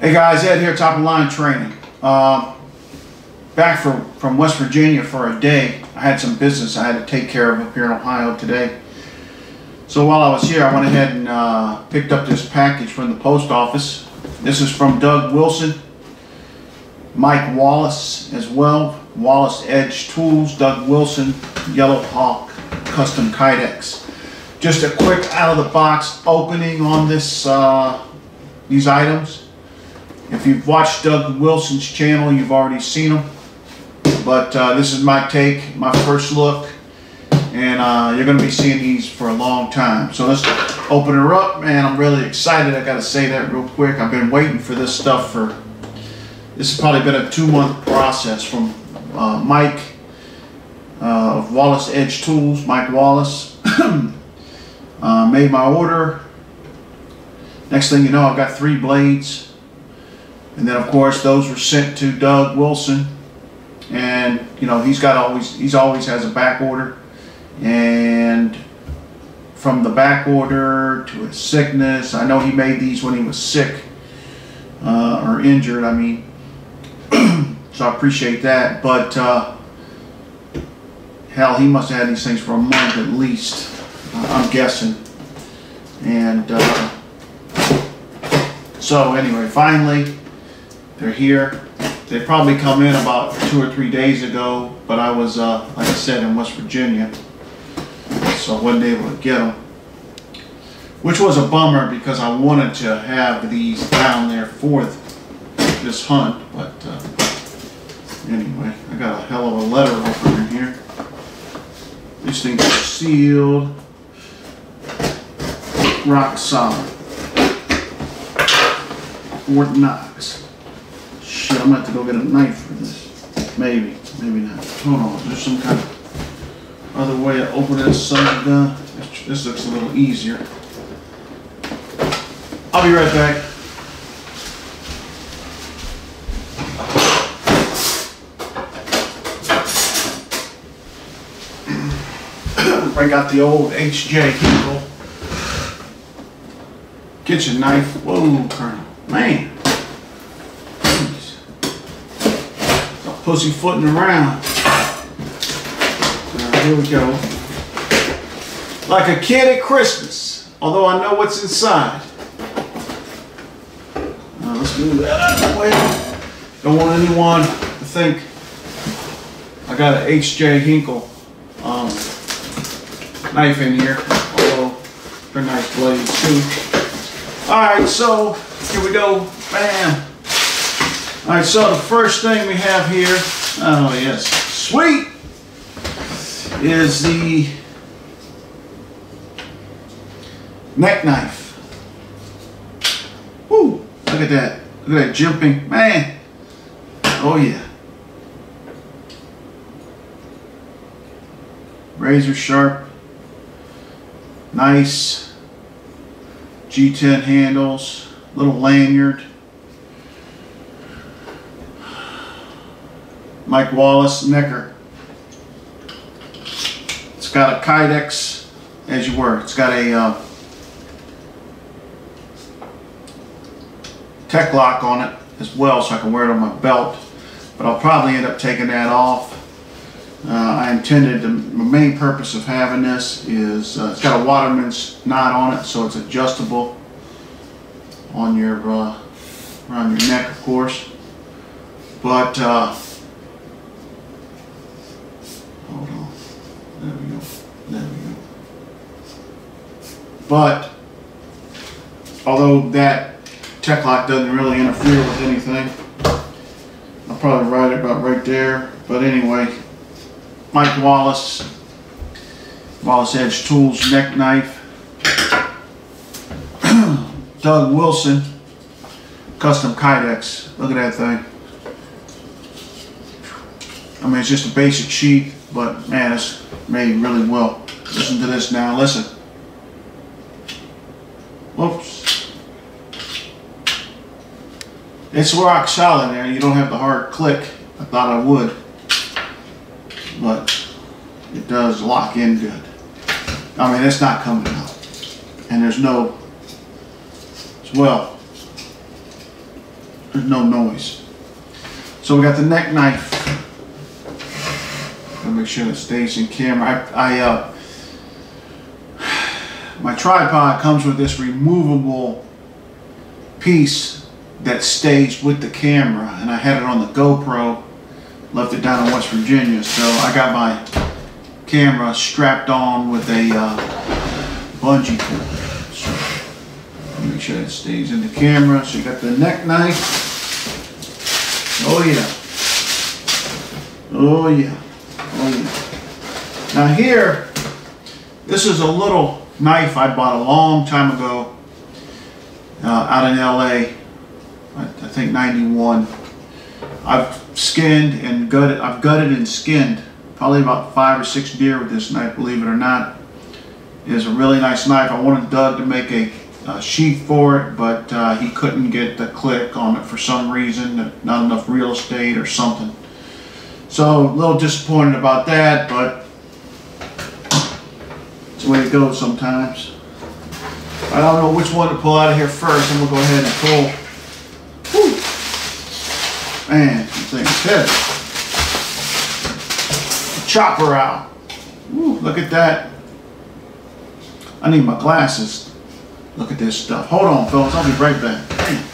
Hey guys, Ed here, Top of the Line Training. Back from West Virginia for a day. I had some business I had to take care of up here in Ohio today. So while I was here, I went ahead and picked up this package from the post office. This is from Doug Wilson, Mike Wallace as well, Wallace Edge Tools, Doug Wilson, Yellowhawk Custom Kydex. Just a quick out-of-the-box opening on this these items. If you've watched Doug Wilson's channel, you've already seen them. But this is my take, my first look, and you're going to be seeing these for a long time. So let's open her up, man. I'm really excited. I got to say that real quick. I've been waiting for this stuff for. This has probably been a 2-month process from Mike of Wallace Edge Tools. Mike Wallace made my order. Next thing you know, I've got 3 blades. And then of course those were sent to Doug Wilson, and you know he's always has a back order, and from the back order to his sickness, I know he made these when he was sick or injured, I mean. So I appreciate that, but hell, he must have had these things for a month at least, I'm guessing. And so anyway, finally they're here. They probably come in about 2 or 3 days ago, but I was, like I said, in West Virginia, so I wasn't able to get them, which was a bummer because I wanted to have these down there for this hunt. But anyway, I got a hell of a letter opener in here. These things are sealed, rock solid. Fort Knox. Shit, I'm gonna have to go get a knife for this. Maybe, maybe not. Hold on, there's some kind of other way to open this side. This looks a little easier. I'll be right back. I got the old H.J. Hinkle kitchen knife. Whoa, Colonel. Man, stop pussyfooting around. Right, here we go. Like a kid at Christmas, although I know what's inside. Let's move that out of the way. Don't want anyone to think I got an H.J. Hinkle knife in here, although they're nice blades too. Alright, so here we go, bam. All right, so the first thing we have here, oh yes, sweet, is the neck knife. Woo, look at that jumping, man. Oh yeah. Razor sharp, nice G10 handles. Little lanyard. Mike Wallace necker. It's got a Kydex, as you were. It's got a tech lock on it as well, so I can wear it on my belt. But I'll probably end up taking that off. My main purpose of having this is it's got a waterman's knot on it, so it's adjustable on your around your neck, of course. But hold on, there we go. But although that tech lock doesn't really interfere with anything, I'll probably write it about right there. But anyway, Mike Wallace, Wallace Edge Tools neck knife. Doug Wilson Custom Kydex. Look at that thing. I mean, it's just a basic sheath, but man, it's made really well. Listen to this now. Listen. Whoops. It's rock solid there. You don't have the hard click. I thought I would, but it does lock in good. I mean, it's not coming out, and there's no. Well, There's no noise. So we got the neck knife. Gotta make sure it stays in camera. My tripod comes with this removable piece that stays with the camera, and I had it on the GoPro, left it down in West Virginia, so I got my camera strapped on with a bungee cord. So make sure it stays in the camera. So you got the neck knife. Oh yeah. Oh yeah. Oh yeah. Now here, this is a little knife I bought a long time ago out in LA. I think 91. I've gutted and skinned probably about 5 or 6 deer with this knife, believe it or not. It is a really nice knife. I wanted Doug to make a sheath for it, but he couldn't get the click on it for some reason, not enough real estate or something. So a little disappointed about that, but it's the way it goes sometimes. I don't know which one to pull out of here first. I'm gonna go ahead and pull. Man, thing's heavy. Chopper out. Ooh, look at that. I need my glasses. Look at this stuff. Hold on, fellas. I'll be right back. Damn.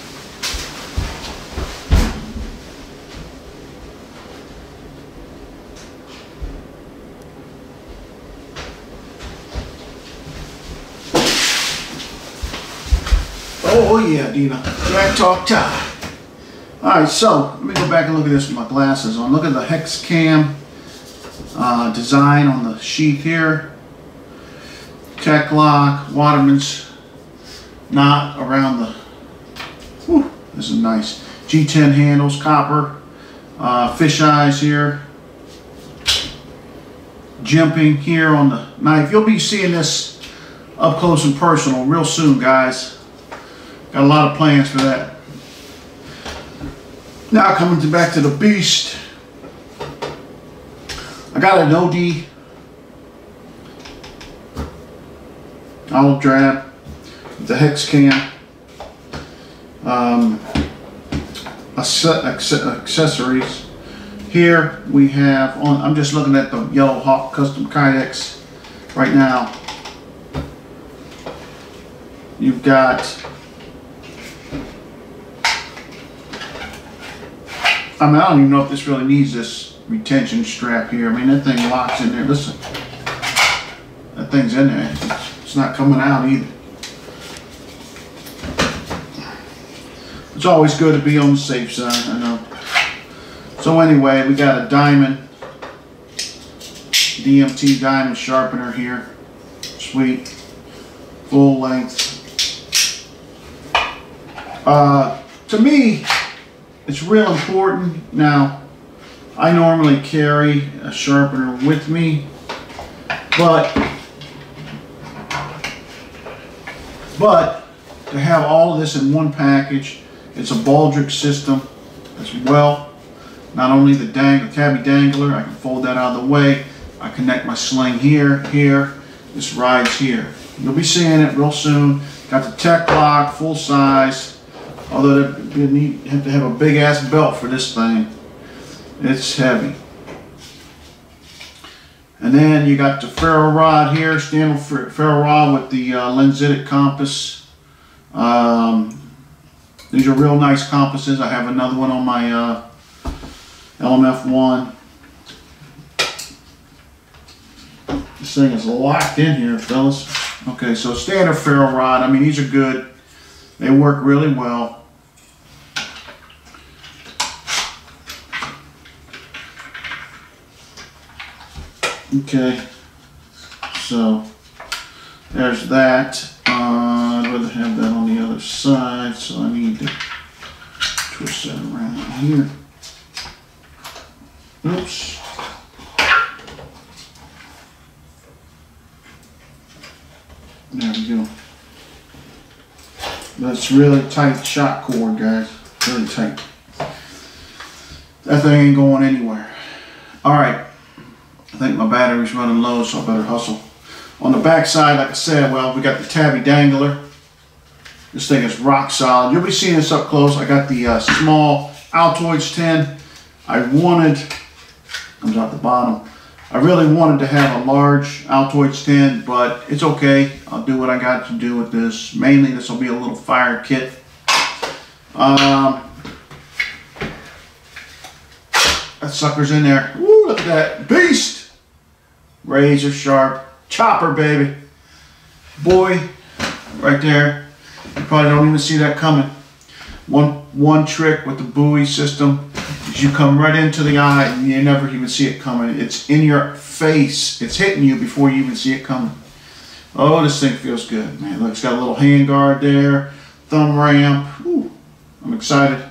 Oh, yeah, Dina. Black Talk Tie. Alright, so let me go back and look at this with my glasses on. Look at the hex cam design on the sheath here. Tech lock, Waterman's knot around the. Whew, this is nice. G10 handles, copper, fish eyes here. Jimping here on the knife. You'll be seeing this up close and personal real soon, guys. Got a lot of plans for that. Now coming back to the beast, I got an OD olive drab with the hex cam, accessories. Here we have on. I'm just looking at the Yellowhawk Custom Kydex right now. You've got. I mean, I don't even know if this really needs this retention strap here. I mean, that thing locks in there. Listen, that thing's in there. It's not coming out either. It's always good to be on the safe side, I know. So anyway, we got a diamond, DMT diamond sharpener here. Sweet. Full length. To me, it's real important. Now, I normally carry a sharpener with me, but to have all of this in one package, it's a Baldric system as well. Not only the tabby dangler, I can fold that out of the way. I connect my sling here, this rides here. You'll be seeing it real soon. Got the tech lock, full size. Although you have to have a big ass belt for this thing. It's heavy. And then you got the ferro rod here, standard ferro rod with the lensitic compass. These are real nice compasses. I have another one on my LMF1. This thing is locked in here, fellas. Okay, so standard ferro rod. I mean, these are good. They work really well. Okay, so there's that. I'd rather have that on the other side, so I need to twist that around here. Oops. There we go. That's really tight shot cord, guys. Really tight. That thing ain't going anywhere. All right. I think my battery's running low, so I better hustle. On the back side, like I said, well, we got the tabby dangler. This thing is rock solid. You'll be seeing this up close. I got the small Altoids 10. Comes out the bottom. I really wanted to have a large Altoids 10, but it's okay. I'll do what I got to do with this. Mainly this will be a little fire kit. That sucker's in there. Woo, look at that beast. Razor sharp chopper, baby. Boy, right there. You probably don't even see that coming. One trick with the buoy system is you come right into the eye and you never even see it coming. It's in your face. It's hitting you before you even see it coming. Oh, this thing feels good, man. Look, it's got a little hand guard there, thumb ramp. Ooh, I'm excited.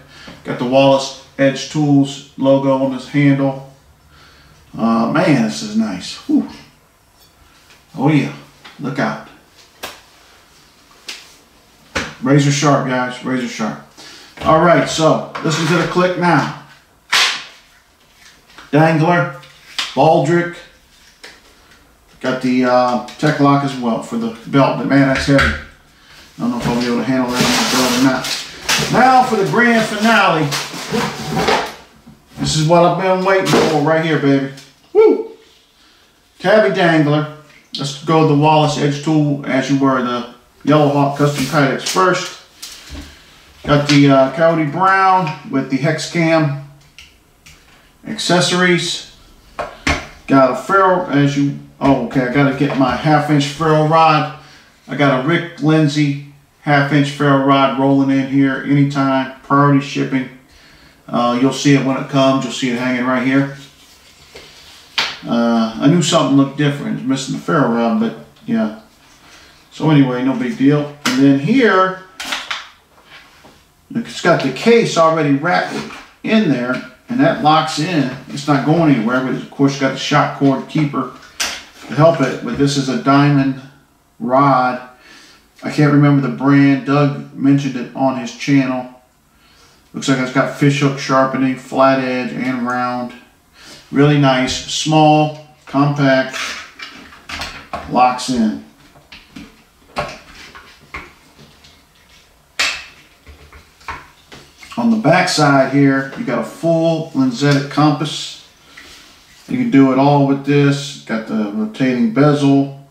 Got the Wallace Edge Tools logo on this handle. Man, this is nice. Whew. Oh yeah, look out. Razor sharp, guys, razor sharp. All right, so listen to the click now. Dangler, baldric. Got the tech lock as well for the belt, but man, that's heavy. I don't know if I'll be able to handle that on my belt or not. Now for the grand finale. This is what I've been waiting for right here, baby. Woo! Tabby Dangler. Let's go the Wallace Edge Tool as you were the Yellowhawk Custom Kydex first. Got the Coyote Brown with the hex cam accessories. Got a ferrule as you, oh, okay, I gotta get my half-inch ferrule rod. I got a Rick Lindsey half-inch ferrule rod rolling in here anytime, priority shipping. You'll see it when it comes. You'll see it hanging right here. I knew something looked different. It's missing the ferrule rod, but yeah. So anyway, no big deal. And then here, it's got the case already wrapped in there, and that locks in. It's not going anywhere, but it's, of course, got the shock cord keeper to help it. But this is a diamond rod. I can't remember the brand. Doug mentioned it on his channel. Looks like it's got fishhook sharpening, flat edge, and round. Really nice, small, compact, locks in. On the back side here, you got a full lensetic compass. You can do it all with this. Got the rotating bezel.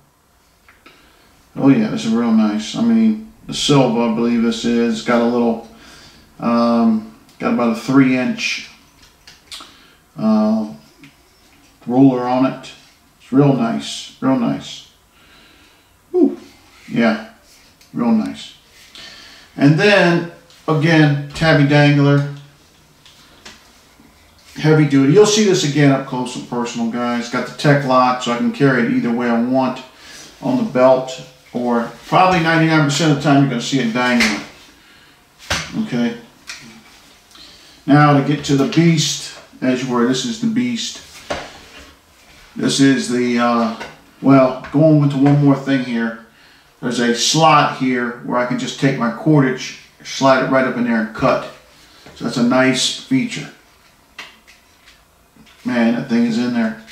Oh yeah, this is real nice. I mean, the Silva, I believe this is. It's got a little got about a 3-inch ruler on it. It's real nice, real nice. Ooh, yeah, real nice. And then again, Tabby Dangler, heavy duty. You'll see this again up close and personal, guys. Got the tech lock, so I can carry it either way I want on the belt, or probably 99% of the time you're going to see it dangling. Okay. Now to get to the beast, as you were, this is the beast. This is the, well, going into one more thing here. There's a slot here where I can just take my cordage, slide it right up in there and cut. So that's a nice feature. Man, that thing is in there.